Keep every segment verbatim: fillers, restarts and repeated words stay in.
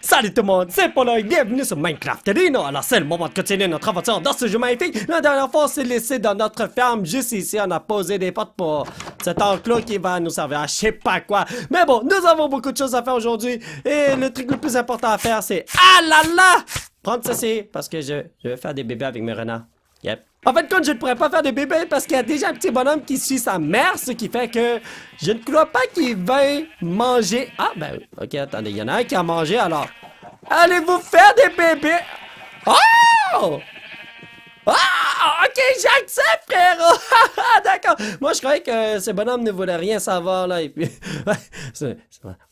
Salut tout le monde, c'est Polo et bienvenue sur Minecraft Lino. Alors c'est le moment de continuer notre aventure dans ce jeu magnifique. La dernière fois on s'est laissé dans notre ferme, juste ici on a posé des potes pour cet enclos qui va nous servir à je sais pas quoi. Mais bon, nous avons beaucoup de choses à faire aujourd'hui. Et le truc le plus important à faire c'est... Ah là là! Prendre ceci, parce que je, je vais faire des bébés avec mes renards. Yep. En fait, quand je ne pourrais pas faire des bébés parce qu'il y a déjà un petit bonhomme qui suit sa mère, ce qui fait que je ne crois pas qu'il veuille manger. Ah, ben, ok, attendez, il y en a un qui a mangé, alors. Allez-vous faire des bébés? Oh! Ah! Ok, j'accepte, frérot! D'accord! Moi, je croyais que ce bonhomme ne voulait rien savoir, là, et puis...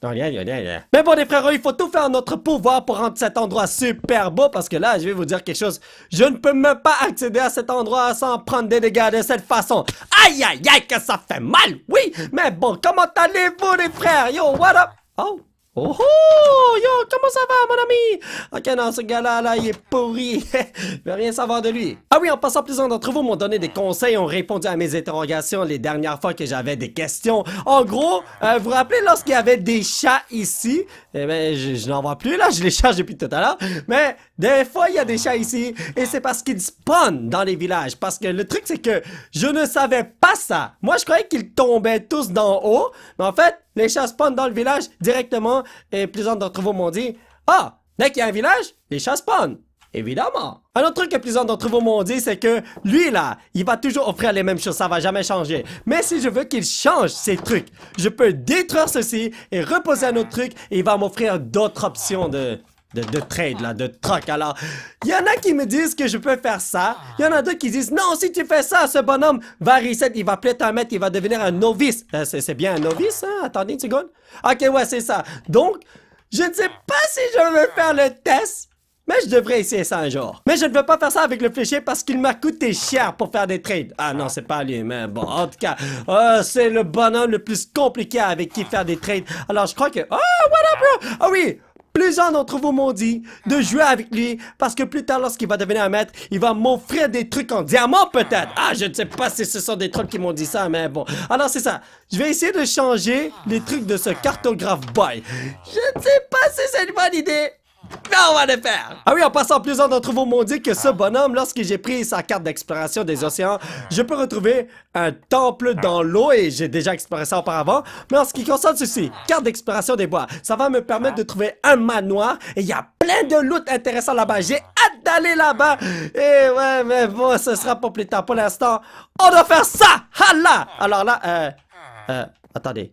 Non, rien, rien, rien. Mais bon, les frérots, il faut tout faire en notre pouvoir pour rendre cet endroit super beau, parce que là, je vais vous dire quelque chose. Je ne peux même pas accéder à cet endroit sans prendre des dégâts de cette façon. Aïe, aïe, aïe, que ça fait mal, oui! Mais bon, comment allez-vous, les frères? Yo, what up? Oh! Oh, oh, yo, comment ça va, mon ami? Ok, non, ce gars-là, là, il est pourri. Je vais rien savoir de lui. Ah oui, en passant, plusieurs d'entre vous m'ont donné des conseils, ont répondu à mes interrogations les dernières fois que j'avais des questions. En gros, euh, vous vous rappelez lorsqu'il y avait des chats ici? Eh bien, je, je n'en vois plus, là, je les chasse depuis tout à l'heure. Mais des fois, il y a des chats ici, et c'est parce qu'ils spawnent dans les villages. Parce que le truc, c'est que je ne savais pas ça. Moi, je croyais qu'ils tombaient tous d'en haut, mais en fait... Les chats spawnent dans le village directement et plusieurs d'entre vous m'ont dit « Ah, dès qu'il y a un village, les chats spawnent !» Évidemment. Un autre truc que plusieurs d'entre vous m'ont dit, c'est que lui là, il va toujours offrir les mêmes choses, ça va jamais changer. Mais si je veux qu'il change ces trucs, je peux détruire ceci et reposer un autre truc et il va m'offrir d'autres options de... De, de trade là, de troc. Alors, il y en a qui me disent que je peux faire ça. Il y en a d'autres qui disent, non, si tu fais ça, ce bonhomme va reset, il va peut-être un mètre, il va devenir un novice. Euh, c'est bien un novice, hein? Attendez une seconde. Ok, ouais, c'est ça. Donc, je ne sais pas si je veux faire le test, mais je devrais essayer ça un jour. Mais je ne veux pas faire ça avec le fléchier parce qu'il m'a coûté cher pour faire des trades. Ah non, c'est pas lui, mais bon, en tout cas, euh, c'est le bonhomme le plus compliqué avec qui faire des trades. Alors, je crois que... Oh, what up, bro? Ah oui! Plusieurs d'entre vous m'ont dit de jouer avec lui parce que plus tard, lorsqu'il va devenir un maître, il va m'offrir des trucs en diamant peut-être. Ah, je ne sais pas si ce sont des trolls qui m'ont dit ça, mais bon. Alors, c'est ça. Je vais essayer de changer les trucs de ce cartographe boy. Je ne sais pas si c'est une bonne idée. Mais on va le faire! Ah oui, en passant, plusieurs d'entre vous m'ont dit que ce bonhomme, lorsque j'ai pris sa carte d'exploration des océans, je peux retrouver un temple dans l'eau et j'ai déjà exploré ça auparavant. Mais en ce qui concerne ceci, carte d'exploration des bois, ça va me permettre de trouver un manoir et il y a plein de loot intéressants là-bas. J'ai hâte d'aller là-bas! Et ouais, mais bon, ce sera pour plus tard. Pour l'instant, on doit faire ça! Ah là! Alors là, euh... euh attendez.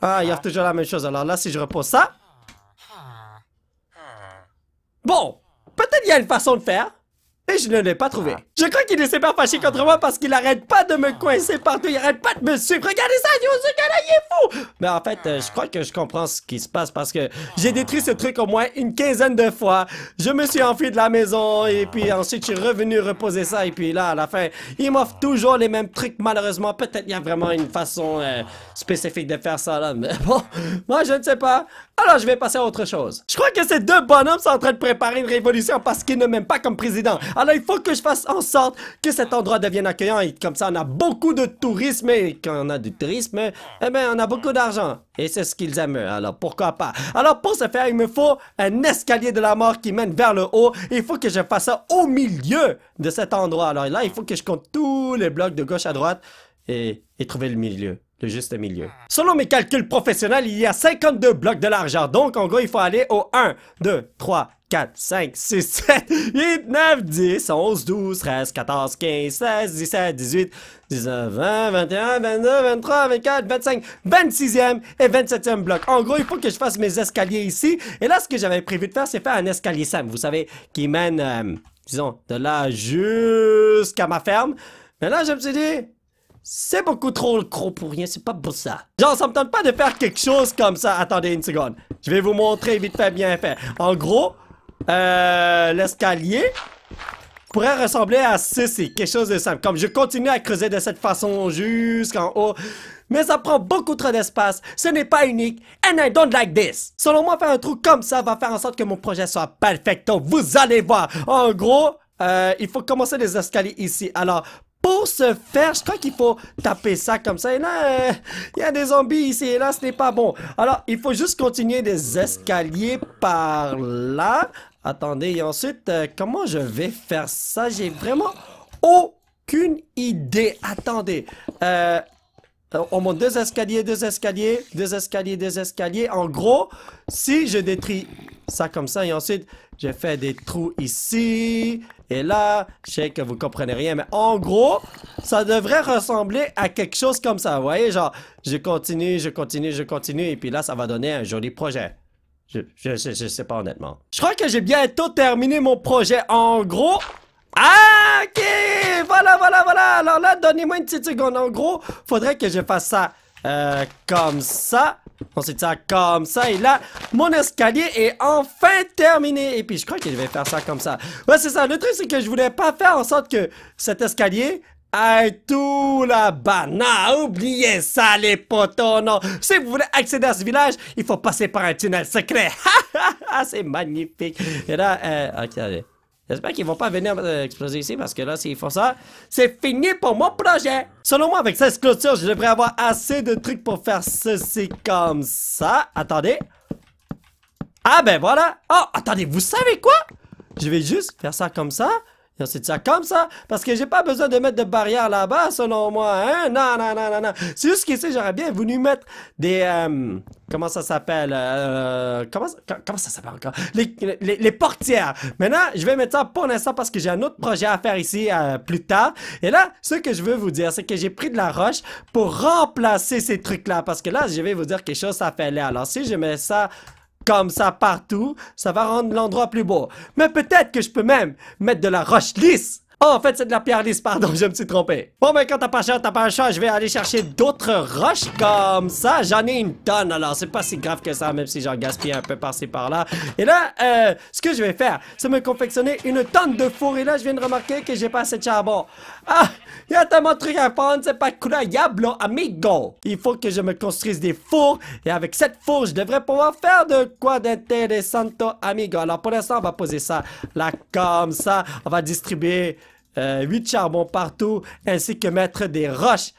Ah, il y a toujours la même chose. Alors là, si je repose ça... Bon, peut-être qu'il y a une façon de faire, mais je ne l'ai pas trouvé. Je crois qu'il est super fâché contre moi parce qu'il arrête pas de me coincer partout, il arrête pas de me suivre. Regardez ça, yo, ce gars-là, il est fou! Mais en fait, euh, je crois que je comprends ce qui se passe parce que j'ai détruit ce truc au moins une quinzaine de fois. Je me suis enfui de la maison et puis ensuite, je suis revenu reposer ça. Et puis là, à la fin, il m'offre toujours les mêmes trucs. Malheureusement, peut-être qu'il y a vraiment une façon euh, spécifique de faire ça, là. Mais bon, moi, je ne sais pas. Alors, je vais passer à autre chose. Je crois que ces deux bonhommes sont en train de préparer une révolution parce qu'ils ne m'aiment pas comme président. Alors, il faut que je fasse en sorte que cet endroit devienne accueillant. Et comme ça, on a beaucoup de tourisme. Et quand on a du tourisme, eh bien, on a beaucoup d'argent. Et c'est ce qu'ils aiment. Alors, pourquoi pas? Alors, pour ce faire, il me faut un escalier de la mort qui mène vers le haut. Et il faut que je fasse ça au milieu de cet endroit. Alors là, il faut que je compte tous les blocs de gauche à droite et, et trouver le milieu. Le juste milieu. Selon mes calculs professionnels, il y a cinquante-deux blocs de largeur. Donc, en gros, il faut aller au un, deux, trois, quatre, cinq, six, sept, huit, neuf, dix, onze, douze, treize, quatorze, quinze, seize, dix-sept, dix-huit, dix-neuf, vingt, vingt et un, vingt-deux, vingt-trois, vingt-quatre, vingt-cinq, vingt-sixième bloc. En gros, il faut que je fasse mes escaliers ici. Et là, ce que j'avais prévu de faire, c'est faire un escalier simple. Vous savez, qui mène, euh, disons, de là jusqu'à ma ferme. Mais là, je me suis dit... C'est beaucoup trop gros pour rien, c'est pas pour ça. Genre, ça me tente pas de faire quelque chose comme ça. Attendez une seconde. Je vais vous montrer vite fait, bien fait. En gros, euh, l'escalier pourrait ressembler à ceci. Quelque chose de simple. Comme je continue à creuser de cette façon jusqu'en haut... Mais ça prend beaucoup trop d'espace, ce n'est pas unique, and I don't like this. Selon moi, faire un trou comme ça va faire en sorte que mon projet soit perfecto, vous allez voir. En gros, euh, il faut commencer les escaliers ici. Alors, Pour ce faire, je crois qu'il faut taper ça comme ça. Et là, euh, il y a des zombies ici. Et là, ce n'est pas bon. Alors, il faut juste continuer des escaliers par là. Attendez, et ensuite, euh, comment je vais faire ça? J'ai vraiment aucune idée. Attendez. Euh, on monte deux escaliers, deux escaliers, deux escaliers, deux escaliers. En gros, si je détruis ça comme ça, et ensuite, je fais des trous ici... Et là, je sais que vous comprenez rien, mais en gros, ça devrait ressembler à quelque chose comme ça. Vous voyez, genre, je continue, je continue, je continue, et puis là, ça va donner un joli projet. Je, je, je, je sais pas honnêtement. Je crois que j'ai bientôt terminé mon projet. En gros... Ah, ok! Voilà, voilà, voilà! Alors là, donnez-moi une petite seconde. En gros, faudrait que je fasse ça euh, comme ça. Ensuite ça comme ça, et là mon escalier est enfin terminé. Et puis je crois que je vais faire ça comme ça. Ouais, c'est ça, le truc c'est que je voulais pas faire en sorte que cet escalier aille tout là-bas. Non, oubliez ça les potos, non. Si vous voulez accéder à ce village, il faut passer par un tunnel secret. C'est magnifique. Et là, euh, ok, allez. J'espère qu'ils vont pas venir euh, exploser ici, parce que là, s'ils font ça, c'est fini pour mon projet. Selon moi, avec cette clôture, je devrais avoir assez de trucs pour faire ceci comme ça. Attendez. Ah ben voilà. Oh, attendez, vous savez quoi? Je vais juste faire ça comme ça. Et ensuite ça comme ça. Parce que j'ai pas besoin de mettre de barrière là-bas, selon moi. Hein? Non, non, non, non, non. C'est juste qu'ici, j'aurais bien voulu mettre des... Euh, comment ça s'appelle? Euh, comment, comment ça s'appelle encore? Les, les, les portières. Maintenant, je vais mettre ça pour l'instant parce que j'ai un autre projet à faire ici euh, plus tard. Et là, ce que je veux vous dire, c'est que j'ai pris de la roche pour remplacer ces trucs-là. Parce que là, je vais vous dire quelque chose, ça fait l'air. Alors, si je mets ça... comme ça partout, ça va rendre l'endroit plus beau. Mais peut-être que je peux même mettre de la roche lisse. Oh, en fait, c'est de la pierre lisse, pardon, je me suis trompé. Bon, mais quand t'as pas cher, t'as pas un choix, je vais aller chercher d'autres roches comme ça. J'en ai une tonne, alors c'est pas si grave que ça, même si j'en gaspille un peu par-ci par-là. Et là, euh, ce que je vais faire, c'est me confectionner une tonne de four. Et là, je viens de remarquer que j'ai pas assez de charbon. Ah, il y a tellement de trucs à prendre, c'est pas cool, diablo, amigo. Il faut que je me construise des fours. Et avec cette four, je devrais pouvoir faire de quoi d'intéressant, amigo. Alors pour l'instant, on va poser ça là comme ça. On va distribuer... Euh, huit charbons partout, ainsi que mettre des roches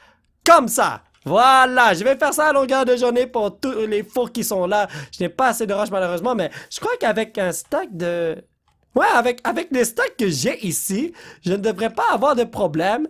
comme ça. Voilà, je vais faire ça à longueur de journée pour tous les fours qui sont là. Je n'ai pas assez de roches malheureusement, mais je crois qu'avec un stack de... Ouais, avec, avec les stacks que j'ai ici, je ne devrais pas avoir de problème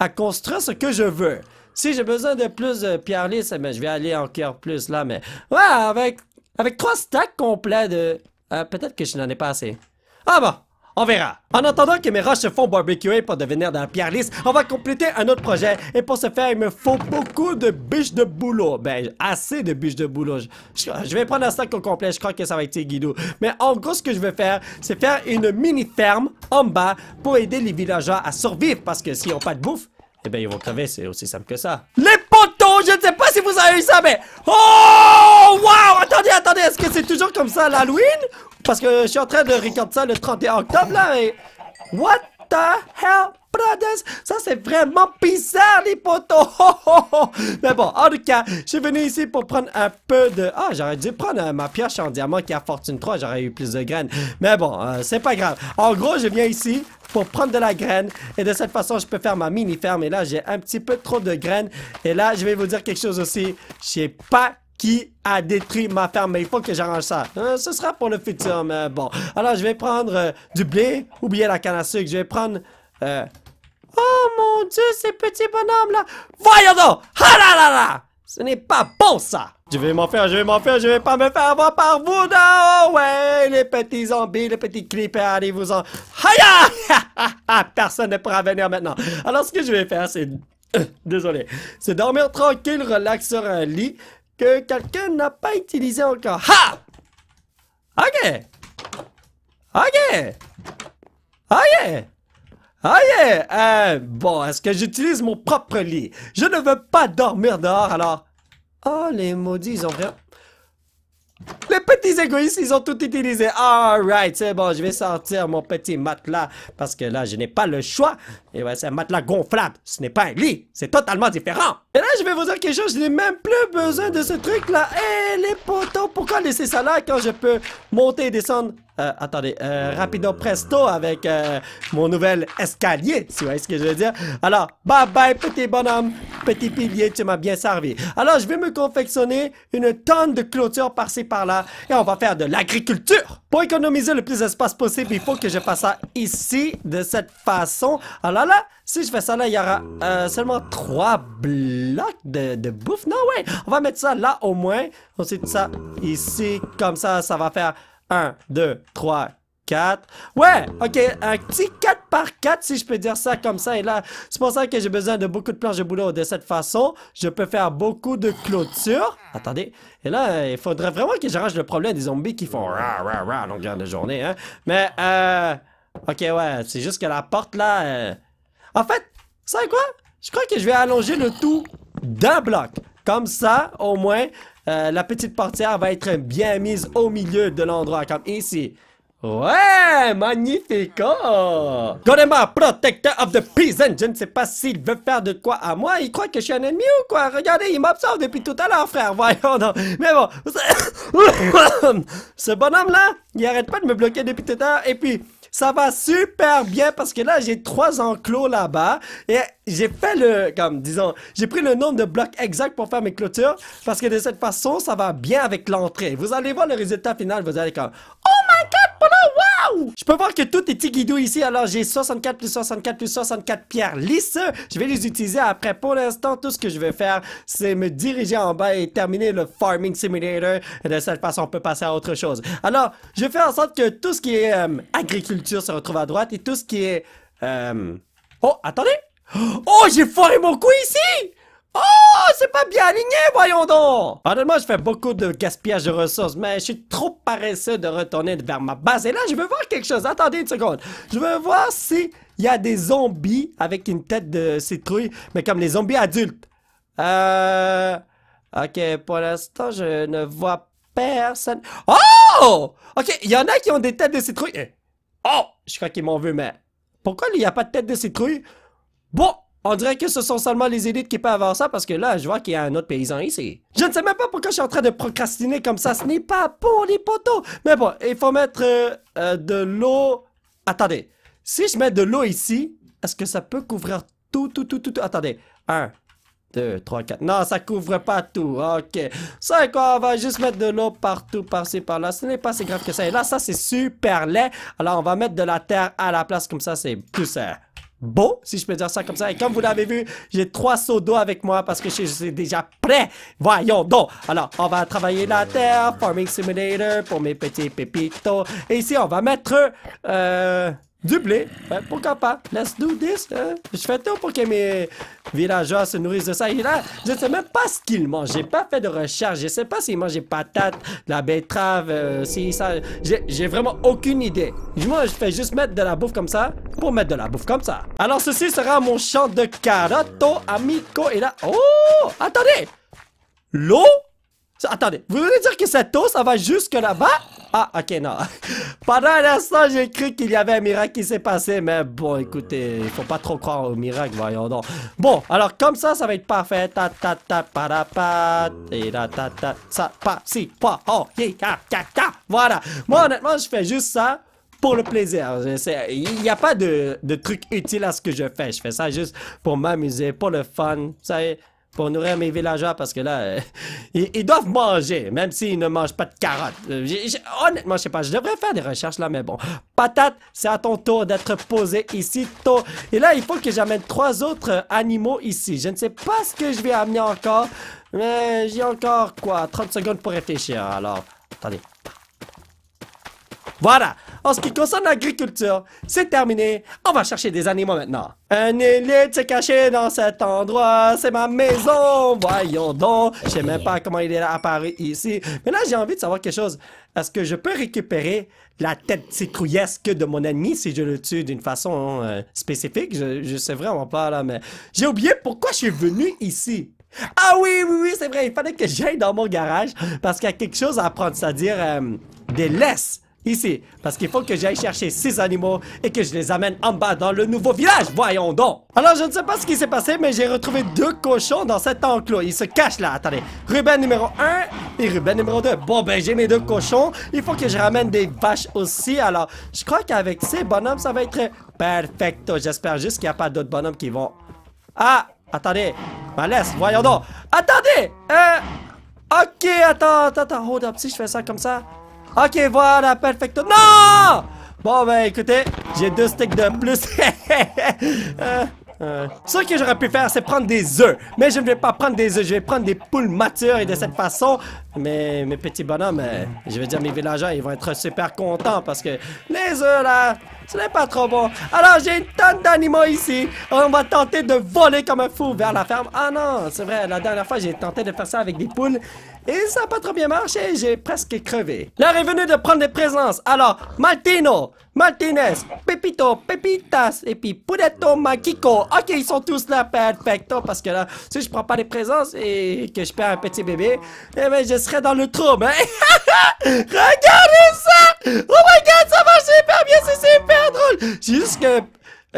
à construire ce que je veux. Si j'ai besoin de plus de pierre lisse, ben, je vais aller en cuire plus là, mais... Ouais, avec, avec trois stacks complets de... Euh, peut-être que je n'en ai pas assez. Ah bon! On verra. En attendant que mes roches se font barbecuer pour devenir de la pierre lisse, on va compléter un autre projet. Et pour ce faire, il me faut beaucoup de bûches de boulot. Ben, assez de bûches de boulot. Je, je, je vais prendre un stack au complet. Je crois que ça va être guidou. Mais en gros, ce que je vais faire, c'est faire une mini-ferme en bas pour aider les villageois à survivre. Parce que s'ils n'ont pas de bouffe, eh ben, ils vont crever. C'est aussi simple que ça. Les potos, je ne sais pas si vous avez eu ça, mais... Oh! Wow! Attendez, attendez. Est-ce que c'est toujours comme ça l'Halloween? Parce que je suis en train de regarder ça le trente et un octobre, là, et... What the hell, brothers? Ça, c'est vraiment bizarre, les potos! Oh, oh, oh. Mais bon, en tout cas, je suis venu ici pour prendre un peu de... Ah, j'aurais dû prendre euh, ma pioche en diamant qui a fortune trois, j'aurais eu plus de graines. Mais bon, euh, c'est pas grave. En gros, je viens ici pour prendre de la graine, et de cette façon, je peux faire ma mini-ferme. Et là, j'ai un petit peu trop de graines. Et là, je vais vous dire quelque chose aussi. Je sais pas... qui a détruit ma ferme, mais il faut que j'arrange ça. Euh, ce sera pour le futur, mais bon. Alors, je vais prendre euh, du blé, oubliez la canne à sucre, je vais prendre... Euh... Oh mon Dieu, ces petits bonhommes-là! Voyons donc! Ah là là là! Ce n'est pas bon, ça! Je vais m'en faire, je vais m'en faire, je vais pas me faire avoir par vous, non! Ouais, les petits zombies, les petits creepers, allez-vous-en! Haya! Personne ne pourra venir maintenant. Alors, ce que je vais faire, c'est... Désolé. C'est dormir tranquille, relax sur un lit... que quelqu'un n'a pas utilisé encore. Ha! Ok! Ok! Ok! Ok! Euh, bon, est-ce que j'utilise mon propre lit? Je ne veux pas dormir dehors, alors... Oh, les maudits, ils ont rien... Les petits égoïstes, ils ont tout utilisé. Alright, c'est bon, je vais sortir mon petit matelas. Parce que là, je n'ai pas le choix. Et ouais, c'est un matelas gonflable. Ce n'est pas un lit. C'est totalement différent. Et là, je vais vous dire quelque chose. Je n'ai même plus besoin de ce truc-là. Hé, les potos, pourquoi laisser ça là quand je peux monter et descendre Euh, attendez, euh, rapido presto avec euh, mon nouvel escalier, si vous voyez ce que je veux dire. Alors, bye bye petit bonhomme, petit pilier, tu m'as bien servi. Alors, je vais me confectionner une tonne de clôtures par-ci par-là et on va faire de l'agriculture. Pour économiser le plus d'espace possible, il faut que je fasse ça ici, de cette façon. Alors là, si je fais ça là, il y aura euh, seulement trois blocs de, de bouffe. Non, ouais, on va mettre ça là au moins. Ensuite, ça ici, comme ça, ça va faire un, deux, trois, quatre. Ouais, ok, un petit quatre par quatre si je peux dire ça comme ça. Et là, c'est pour ça que j'ai besoin de beaucoup de planches de boulot. De cette façon, je peux faire beaucoup de clôtures. Attendez, et là, il faudrait vraiment que j'arrange le problème des zombies qui font ra ra ra à longueur de journée, hein. Mais, euh, ok, ouais, c'est juste que la porte là, euh... en fait, vous savez quoi? Je crois que je vais allonger le tout d'un bloc. Comme ça, au moins, euh, la petite portière va être bien mise au milieu de l'endroit, comme ici. Ouais, magnifique! Godema, protecteur of the prison. Je ne sais pas s'il veut faire de quoi à moi. Il croit que je suis un ennemi ou quoi? Regardez, il m'observe depuis tout à l'heure, frère. Voyons donc. Mais bon, ce bonhomme-là, il arrête pas de me bloquer depuis tout à l'heure. Et puis... ça va super bien parce que là, j'ai trois enclos là-bas et j'ai fait le, comme disons, j'ai pris le nombre de blocs exact pour faire mes clôtures parce que de cette façon, ça va bien avec l'entrée. Vous allez voir le résultat final, vous allez comme, oh my god, Polo, wow! Je peux voir que tout est tigidou ici, alors j'ai soixante-quatre plus soixante-quatre plus soixante-quatre pierres lisses. Je vais les utiliser après. Pour l'instant, tout ce que je vais faire, c'est me diriger en bas et terminer le Farming Simulator. Et de cette façon, on peut passer à autre chose. Alors, je fais en sorte que tout ce qui est euh, agriculture se retrouve à droite et tout ce qui est... Euh... Oh, attendez! Oh, j'ai foiré mon coup ici! Oh, c'est pas bien aligné, voyons donc! Honnêtement, je fais beaucoup de gaspillage de ressources, mais je suis trop paresseux de retourner vers ma base. Et là, je veux voir quelque chose. Attendez une seconde. Je veux voir si il y a des zombies avec une tête de citrouille, mais comme les zombies adultes. Euh... Ok, pour l'instant, je ne vois personne. Oh! Ok, il y en a qui ont des têtes de citrouille. Oh, je crois qu'ils m'en veulent, mais pourquoi il n'y a pas de tête de citrouille? Bon, on dirait que ce sont seulement les élites qui peuvent avoir ça parce que là, je vois qu'il y a un autre paysan ici. Je ne sais même pas pourquoi je suis en train de procrastiner comme ça. Ce n'est pas pour les poteaux. Mais bon, il faut mettre euh, euh, de l'eau. Attendez, si je mets de l'eau ici, est-ce que ça peut couvrir tout, tout, tout, tout, tout? Attendez, un, deux, trois, quatre. Non, ça couvre pas tout. Ok. Ça, quoi, on va juste mettre de l'eau partout, par-ci, par-là. Ce n'est pas si grave que ça. Et là, ça, c'est super laid. Alors, on va mettre de la terre à la place. Comme ça, c'est plus euh, beau, si je peux dire ça comme ça. Et comme vous l'avez vu, j'ai trois seaux d'eau avec moi parce que je suis déjà prêt. Voyons donc. Alors, on va travailler la terre. Farming Simulator pour mes petits pépitos. Et ici, on va mettre... Euh... du blé, ouais, pourquoi pas? Let's do this. Euh, je fais tout pour que mes villageois se nourrissent de ça. Et là, je ne sais même pas ce qu'ils mangent. J'ai pas fait de recherche. Je ne sais pas s'ils mangent des patates, de la betterave, euh, si ça. J'ai vraiment aucune idée. Moi, je fais juste mettre de la bouffe comme ça pour mettre de la bouffe comme ça. Alors, ceci sera mon champ de carottes, amico. Et là, oh, attendez, l'eau. Attendez, vous voulez dire que cette eau, ça va jusque là-bas? Ah, ok, non. Pendant un instant, j'ai cru qu'il y avait un miracle qui s'est passé, mais bon, écoutez, il faut pas trop croire au miracle, voyons donc. Bon, alors comme ça, ça va être parfait. Ta ta ta para pat et la ta ta ça pa si pa oh yeah ta ta. Voilà. Moi, honnêtement, je fais juste ça pour le plaisir. Il n'y a pas de, de truc utile à ce que je fais. Je fais ça juste pour m'amuser, pour le fun. Ça y est. Pour nourrir mes villageois parce que là, euh, ils, ils doivent manger, même s'ils ne mangent pas de carottes. Euh, j'ai, j'ai, honnêtement, je sais pas, je devrais faire des recherches là, mais bon. Patate, c'est à ton tour d'être posé ici, tôt. Et là, il faut que j'amène trois autres animaux ici. Je ne sais pas ce que je vais amener encore, mais j'ai encore, quoi, trente secondes pour réfléchir. Alors, attendez. Voilà. En ce qui concerne l'agriculture, c'est terminé. On va chercher des animaux maintenant. Un élite s'est caché dans cet endroit. C'est ma maison. Voyons donc. Je sais même pas comment il est apparu ici. Mais là, j'ai envie de savoir quelque chose. Est-ce que je peux récupérer la tête citrouillesque de mon ennemi si je le tue d'une façon euh, spécifique? Je, je sais vraiment pas là, mais j'ai oublié pourquoi je suis venu ici. Ah oui, oui, oui, c'est vrai. Il fallait que j'aille dans mon garage parce qu'il y a quelque chose à prendre, c'est-à-dire euh, des laisses. Ici, parce qu'il faut que j'aille chercher six animaux et que je les amène en bas dans le nouveau village, voyons donc! Alors, je ne sais pas ce qui s'est passé, mais j'ai retrouvé deux cochons dans cet enclos. Ils se cachent là, attendez. Ruben numéro un et Ruben numéro deux. Bon, ben, j'ai mes deux cochons. Il faut que je ramène des vaches aussi. Alors, je crois qu'avec ces bonhommes, ça va être perfecto. J'espère juste qu'il n'y a pas d'autres bonhommes qui vont... Ah! Attendez! Malaise, voyons donc! Attendez! Euh... Ok, attends, attends, attends. Hold up, si je fais ça comme ça... Ok, voilà, perfecto. Non! Bon, ben, écoutez, j'ai deux sticks de plus. euh, euh. Ce que j'aurais pu faire, c'est prendre des œufs. Mais je ne vais pas prendre des œufs, je vais prendre des poules matures. Et de cette façon, mes, mes petits bonhommes, euh, je veux dire mes villageois, ils vont être super contents. Parce que les œufs, là, ce n'est pas trop bon. Alors, j'ai une tonne d'animaux ici. On va tenter de voler comme un fou vers la ferme. Ah non, c'est vrai, la dernière fois, j'ai tenté de faire ça avec des poules. Et ça n'a pas trop bien marché, j'ai presque crevé. L'heure est venue de prendre des présences. Alors, Martino, Martinez, Pepito, Pepitas, et puis Pudetto, Makiko. Ok, ils sont tous là, perfecto, parce que là, si je prends pas des présences et que je perds un petit bébé, eh ben, je serai dans le trouble, hein? Regardez ça! Oh my god, ça marche super bien, c'est super drôle! J'ai juste que...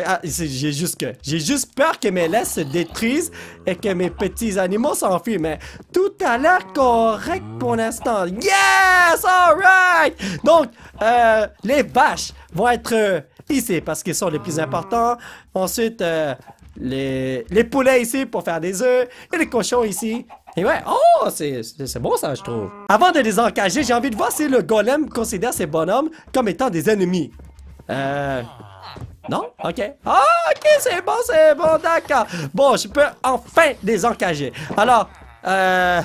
Ah, j'ai juste que... J'ai juste peur que mes laisses se détruisent et que mes petits animaux s'enfuient, mais tout a l'air correct pour l'instant. Yes! Alright! Donc, euh, les vaches vont être euh, ici parce qu'ils sont les plus importants. Ensuite, euh, les, les poulets ici pour faire des œufs et les cochons ici. Et ouais, oh, c'est bon ça, je trouve. Avant de les encager, j'ai envie de voir si le golem considère ces bonhommes comme étant des ennemis. Euh... Non? Ok. Ah, ok, c'est bon, c'est bon, d'accord. Bon, je peux enfin les encager. Alors, euh...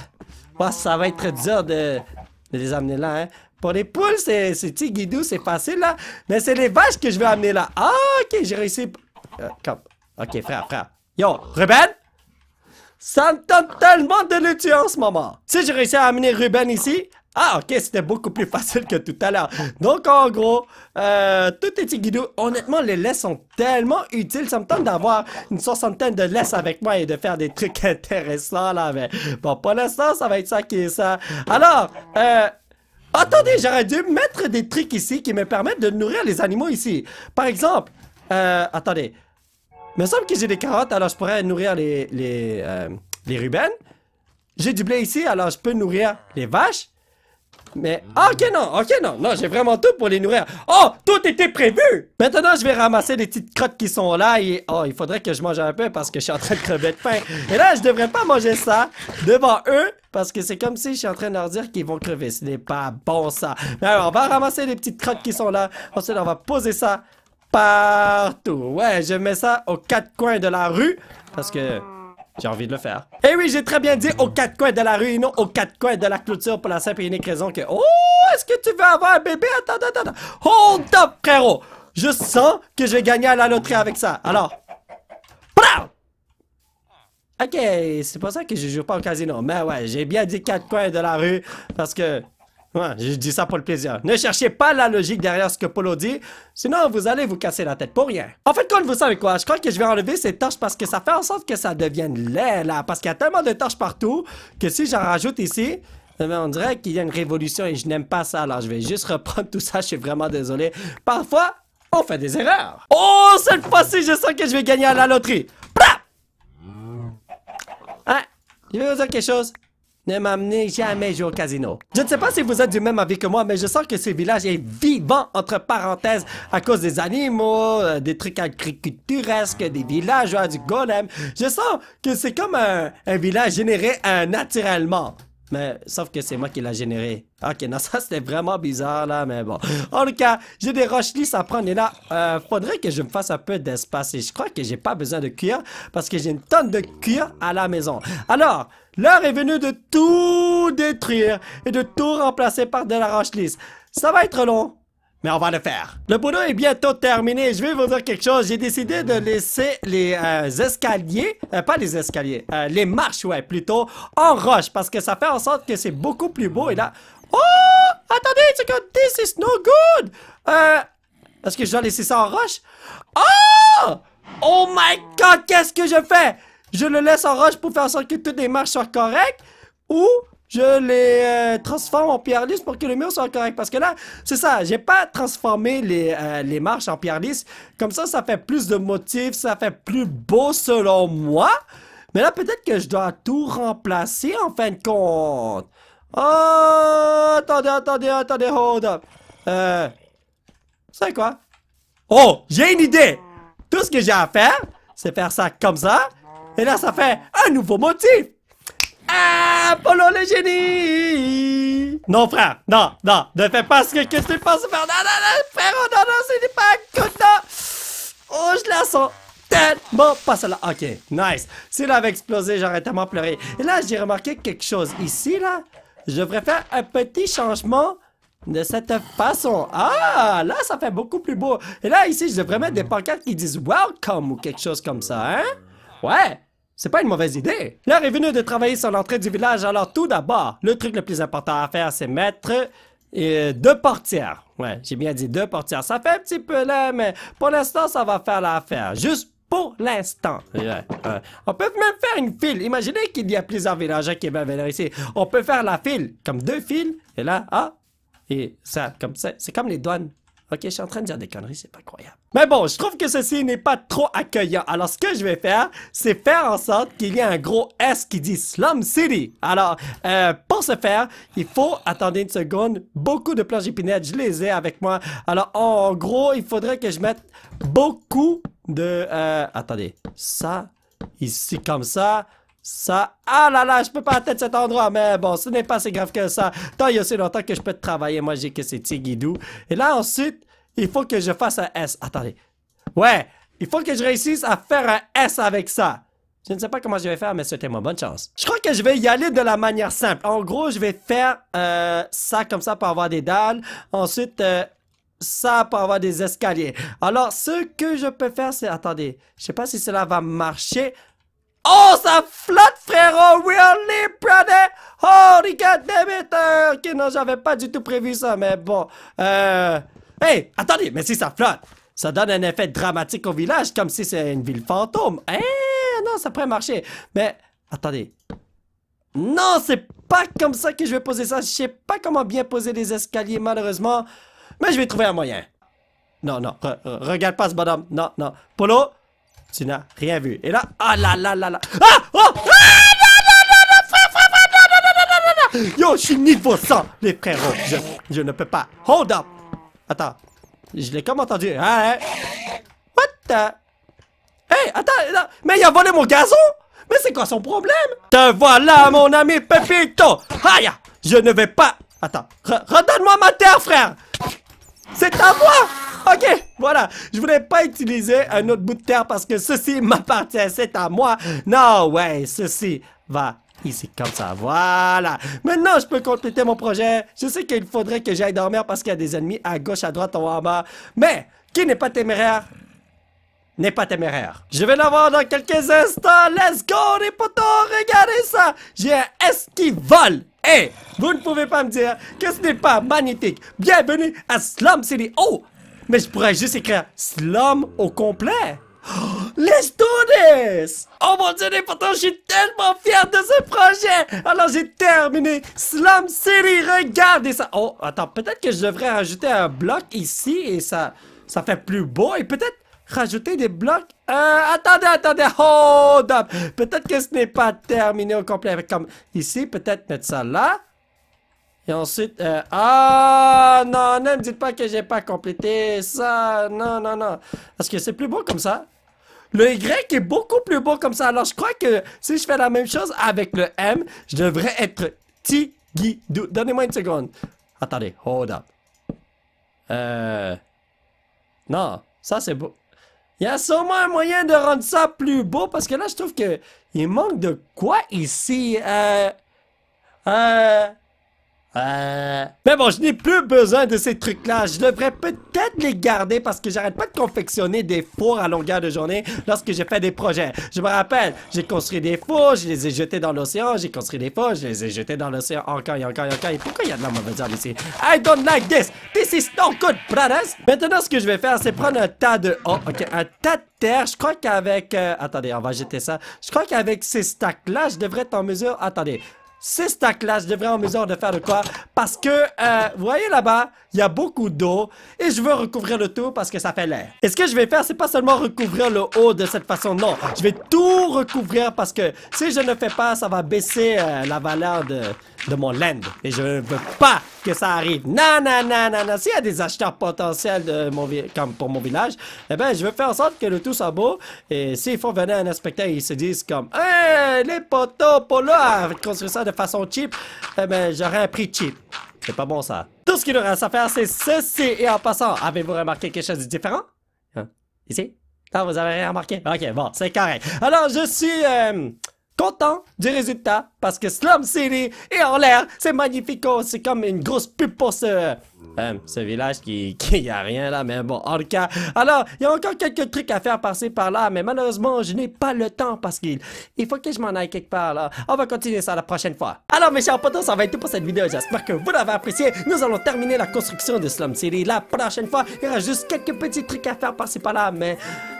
bah, ça va être dur de, de les amener là, hein. Pour les poules, c'est petit guidou, c'est facile, là. Mais c'est les vaches que je vais amener là. Ah, ok, j'ai réussi... Euh, comme... Ok, frère, frère. Yo, Ruben? Ça me tente tellement de le tuer en ce moment. Si j'ai réussi à amener Ruben ici... Ah, ok, c'était beaucoup plus facile que tout à l'heure. Donc, en gros, euh, tout est tiguidou. Honnêtement, les laisses sont tellement utiles. Ça me tente d'avoir une soixantaine de laisses avec moi et de faire des trucs intéressants, là. Mais bon, pour l'instant, ça va être ça qui est ça. Alors, euh... attendez, j'aurais dû mettre des trucs ici qui me permettent de nourrir les animaux ici. Par exemple, euh... attendez. Il me semble que j'ai des carottes, alors je pourrais nourrir les... les... Euh, les Rubens. J'ai du blé ici, alors je peux nourrir les vaches. Mais, ah, ok non, ok non, non, j'ai vraiment tout pour les nourrir. Oh, tout était prévu! Maintenant, je vais ramasser les petites crottes qui sont là et, oh, il faudrait que je mange un peu parce que je suis en train de crever de faim. Et là, je devrais pas manger ça devant eux parce que c'est comme si je suis en train de leur dire qu'ils vont crever. Ce n'est pas bon, ça. Mais alors, on va ramasser les petites crottes qui sont là. Ensuite, on va poser ça partout. Ouais, je mets ça aux quatre coins de la rue parce que... j'ai envie de le faire. Eh oui, j'ai très bien dit aux quatre coins de la rue et non aux quatre coins de la clôture pour la simple et unique raison que... Oh, est-ce que tu veux avoir un bébé? Attends, attends, attends. Hold up, frérot. Je sens que je vais gagner à la loterie avec ça. Alors... Ok, c'est pour ça que je joue pas au casino. Mais ouais, j'ai bien dit quatre coins de la rue parce que... Ouais, je dis ça pour le plaisir. Ne cherchez pas la logique derrière ce que Polo dit, sinon vous allez vous casser la tête pour rien. En fait, quand vous savez quoi, je crois que je vais enlever ces torches parce que ça fait en sorte que ça devienne laid, là. Parce qu'il y a tellement de torches partout que si j'en rajoute ici, on dirait qu'il y a une révolution et je n'aime pas ça. Alors, je vais juste reprendre tout ça, je suis vraiment désolé. Parfois, on fait des erreurs. Oh, cette fois-ci, je sens que je vais gagner à la loterie. Blah! Hein? Je vais vous dire quelque chose. Ne m'amenez jamais jouer au casino. Je ne sais pas si vous êtes du même avis que moi, mais je sens que ce village est vivant, entre parenthèses, à cause des animaux, euh, des trucs agriculturesques, des villageois, du golem. Je sens que c'est comme un, un village généré euh, naturellement. Mais, sauf que c'est moi qui l'a généré. Ok, non, ça c'était vraiment bizarre là, mais bon. En tout cas, j'ai des roches lisses à prendre et là, euh, faudrait que je me fasse un peu d'espace. Et je crois que j'ai pas besoin de cuir parce que j'ai une tonne de cuir à la maison. Alors, l'heure est venue de tout détruire et de tout remplacer par de la roche lisse. Ça va être long. Mais on va le faire. Le boulot est bientôt terminé. Je vais vous dire quelque chose. J'ai décidé de laisser les euh, escaliers, euh, pas les escaliers, euh, les marches, ouais, plutôt, en roche. Parce que ça fait en sorte que c'est beaucoup plus beau. Et là... Oh! Attendez, c'est que this is no good! Euh... Est-ce que je dois laisser ça en roche? Oh! Oh my god, qu'est-ce que je fais? Je le laisse en roche pour faire en sorte que toutes les marches soient correctes? Ou... je les euh, transforme en pierre lisse pour que les murs soient corrects. Parce que là, c'est ça, j'ai pas transformé les, euh, les marches en pierre lisse. Comme ça, ça fait plus de motifs, ça fait plus beau selon moi. Mais là, peut-être que je dois tout remplacer en fin de compte. Oh, attendez, attendez, attendez, hold up. Euh, c'est quoi? Oh, j'ai une idée. Tout ce que j'ai à faire, c'est faire ça comme ça. Et là, ça fait un nouveau motif. Ah, Polo le génie! Non, frère, non, non, ne fais pas ce que, que tu penses faire. Non, non, non, frère, oh, non, non, c'est pas good, non. Oh, je la sens tellement pas cela. Ok, nice. S'il avait explosé, j'aurais tellement pleuré. Et là, j'ai remarqué quelque chose ici, là. Je devrais faire un petit changement de cette façon. Ah, là, ça fait beaucoup plus beau. Et là, ici, je devrais mettre des pancartes qui disent welcome ou quelque chose comme ça, hein? Ouais. C'est pas une mauvaise idée. L'heure est venue de travailler sur l'entrée du village, alors tout d'abord, le truc le plus important à faire, c'est mettre euh, deux portières. Ouais, j'ai bien dit deux portières. Ça fait un petit peu là, mais pour l'instant, ça va faire l'affaire. Juste pour l'instant. Ouais, ouais. On peut même faire une file. Imaginez qu'il y a plusieurs villagers qui veulent venir ici. On peut faire la file, comme deux files, et là, ah, et ça, comme ça. C'est comme les douanes. Ok, je suis en train de dire des conneries, c'est pas incroyable. Mais bon, je trouve que ceci n'est pas trop accueillant. Alors, ce que je vais faire, c'est faire en sorte qu'il y ait un gros S qui dit Slum City. Alors, euh, pour ce faire, il faut, attendez une seconde, beaucoup de planches épinettes, je les ai avec moi. Alors, en gros, il faudrait que je mette beaucoup de... Euh, attendez, ça, ici, comme ça... Ça, ah là là, je peux pas atteindre cet endroit, mais bon, ce n'est pas si grave que ça. Tant il y a aussi longtemps que je peux travailler, moi j'ai que ces petits guidous. Et là ensuite, il faut que je fasse un S. Attendez. Ouais, il faut que je réussisse à faire un S avec ça. Je ne sais pas comment je vais faire, mais c'était ma bonne chance. Je crois que je vais y aller de la manière simple. En gros, je vais faire euh, ça comme ça pour avoir des dalles. Ensuite, euh, ça pour avoir des escaliers. Alors, ce que je peux faire, c'est... Attendez, je sais pas si cela va marcher... Oh, ça flotte, frérot! Really, brother! Holy god damn it! Ok, non, j'avais pas du tout prévu ça, mais bon. Euh... Hey, attendez, mais si ça flotte, ça donne un effet dramatique au village, comme si c'est une ville fantôme. Eh, hey, non, ça pourrait marcher. Mais, attendez. Non, c'est pas comme ça que je vais poser ça. Je sais pas comment bien poser les escaliers, malheureusement. Mais je vais trouver un moyen. Non, non, re re regarde pas ce bonhomme. Non, non. Polo? Tu n'as rien vu. Et là, ah là là là là. Ah! Oh! Ah! Non, non, non, non, frère, frère, frère, non, non, non, non, non, non. Yo, je suis niveau cent, les frérots. Je, je ne peux pas. Hold up. Attends. Je l'ai comme entendu. Ah, hein? What the? Hey, attends. Là. Mais il a volé mon gazon? Mais c'est quoi son problème? Te voilà, mon ami Pépito. Aïe! Je ne vais pas. Attends. Re- redonne-moi ma terre, frère. C'est à moi! Ok, voilà, je voulais pas utiliser un autre bout de terre parce que ceci m'appartient, c'est à moi. Non, ouais, ceci va ici comme ça, voilà. Maintenant, je peux compléter mon projet. Je sais qu'il faudrait que j'aille dormir parce qu'il y a des ennemis à gauche, à droite, en haut, en bas. Mais, qui n'est pas téméraire, n'est pas téméraire. Je vais l'avoir dans quelques instants. Let's go, les potos, regardez ça. J'ai un S qui vole. Et vous ne pouvez pas me dire que ce n'est pas magnétique. Bienvenue à Slum City. Oh! Mais je pourrais juste écrire Slum au complet. Oh, let's do this! Oh mon dieu, pourtant je suis tellement fier de ce projet! Alors j'ai terminé Slum City, regardez ça! Oh, attends, peut-être que je devrais rajouter un bloc ici et ça, ça fait plus beau. Et peut-être rajouter des blocs... Euh, attendez, attendez, hold up! Peut-être que ce n'est pas terminé au complet. Comme ici, peut-être mettre ça là. Et ensuite, euh, ah, non, ne me dites pas que j'ai pas complété ça, non, non, non, parce que c'est plus beau comme ça. Le Y est beaucoup plus beau comme ça, alors je crois que si je fais la même chose avec le M, je devrais être Tigidou. Donnez-moi une seconde. Attendez, hold up. Euh, non, ça c'est beau. Il y a sûrement un moyen de rendre ça plus beau, parce que là, je trouve que il manque de quoi ici, euh, euh... Euh... Mais bon, je n'ai plus besoin de ces trucs-là. Je devrais peut-être les garder parce que j'arrête pas de confectionner des fours à longueur de journée lorsque j'ai fait des projets. Je me rappelle, j'ai construit des fours, je les ai jetés dans l'océan, j'ai construit des fours, je les ai jetés dans l'océan encore et encore et encore. Et pourquoi il y a de la mauvaise herbe ici? I don't like this! This is no good, brothers! Maintenant, ce que je vais faire, c'est prendre un tas de... Oh, ok, un tas de terre. Je crois qu'avec... Euh... Attendez, on va jeter ça. Je crois qu'avec ces stacks-là, je devrais être en mesure... Attendez... ce stack-là, je devrais en mesure de faire de quoi, parce que, euh, vous voyez là-bas, il y a beaucoup d'eau, et je veux recouvrir le tout parce que ça fait l'air. Et ce que je vais faire, c'est pas seulement recouvrir le haut de cette façon, non, je vais tout recouvrir parce que si je ne fais pas, ça va baisser euh, la valeur de, de mon land, et je ne veux pas que ça arrive. Non, non, non, non, non, s'il y a des acheteurs potentiels de mon comme pour mon village, eh ben, je veux faire en sorte que le tout soit beau, et s'il faut venir un inspecteur, ils se disent comme, hey, les potos, Polo, construire ça de façon cheap, eh ben, j'aurais un prix cheap. C'est pas bon ça. Tout ce qu'il nous reste à faire, c'est ceci. Et en passant, avez-vous remarqué quelque chose de différent? Hein? Ici? Non, vous avez rien remarqué? Ok, bon, c'est correct. Alors, je suis euh, content du résultat parce que Slum City est en l'air. C'est magnifique. C'est comme une grosse pub pour ce... Euh, ce village qui, qui a rien là, mais bon, en tout cas, alors, il y a encore quelques trucs à faire passer par là, mais malheureusement, je n'ai pas le temps parce qu'il il faut que je m'en aille quelque part là. On va continuer ça la prochaine fois. Alors, mes chers potos, ça va être tout pour cette vidéo. J'espère que vous l'avez apprécié. Nous allons terminer la construction de Slum City la prochaine fois. Il y aura juste quelques petits trucs à faire passer par là, mais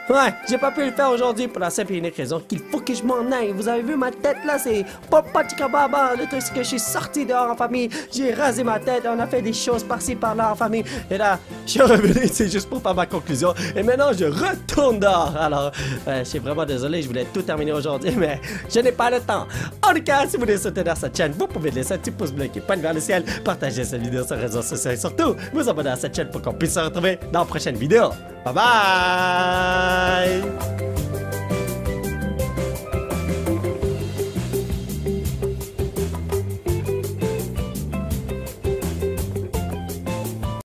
ouais, j'ai pas pu le faire aujourd'hui pour la simple et unique raison qu'il faut que je m'en aille. Vous avez vu ma tête là, c'est papa chikababa. Le truc, c'est que je suis sorti dehors en famille, j'ai rasé ma tête, on a fait des choses par-ci, par là en famille, et là je suis revenu, c'est juste pour faire ma conclusion, et maintenant je retourne dehors. Alors euh, je suis vraiment désolé, je voulais tout terminer aujourd'hui, mais je n'ai pas le temps. En tout cas, si vous voulez soutenir cette chaîne, vous pouvez laisser un petit pouce bleu qui pointe vers le ciel, partager cette vidéo sur les réseaux sociaux et surtout vous abonner à cette chaîne pour qu'on puisse se retrouver dans la prochaine vidéo. Bye bye.